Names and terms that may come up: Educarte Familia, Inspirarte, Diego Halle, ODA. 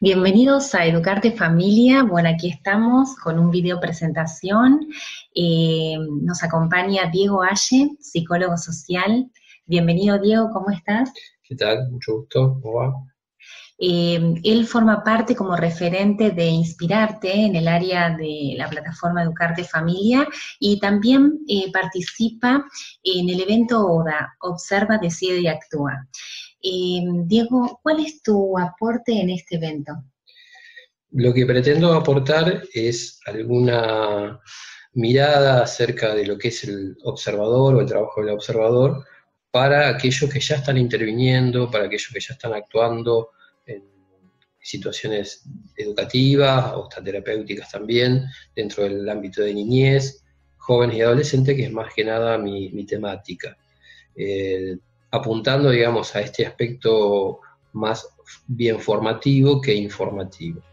Bienvenidos a Educarte Familia. Bueno, aquí estamos con un video presentación. Nos acompaña Diego Halle, psicólogo social. Bienvenido, Diego, ¿cómo estás? ¿Qué tal? Mucho gusto, ¿cómo va? Él forma parte como referente de Inspirarte en el área de la plataforma Educarte Familia y también participa en el evento ODA, Observa, Decide y Actúa. Diego, ¿cuál es tu aporte en este evento? Lo que pretendo aportar es alguna mirada acerca de lo que es el observador o el trabajo del observador para aquellos que ya están interviniendo, para aquellos que ya están actuando en situaciones educativas o terapéuticas también, dentro del ámbito de niñez, jóvenes y adolescentes, que es más que nada mi temática. Apuntando, digamos, a este aspecto más bien formativo que informativo.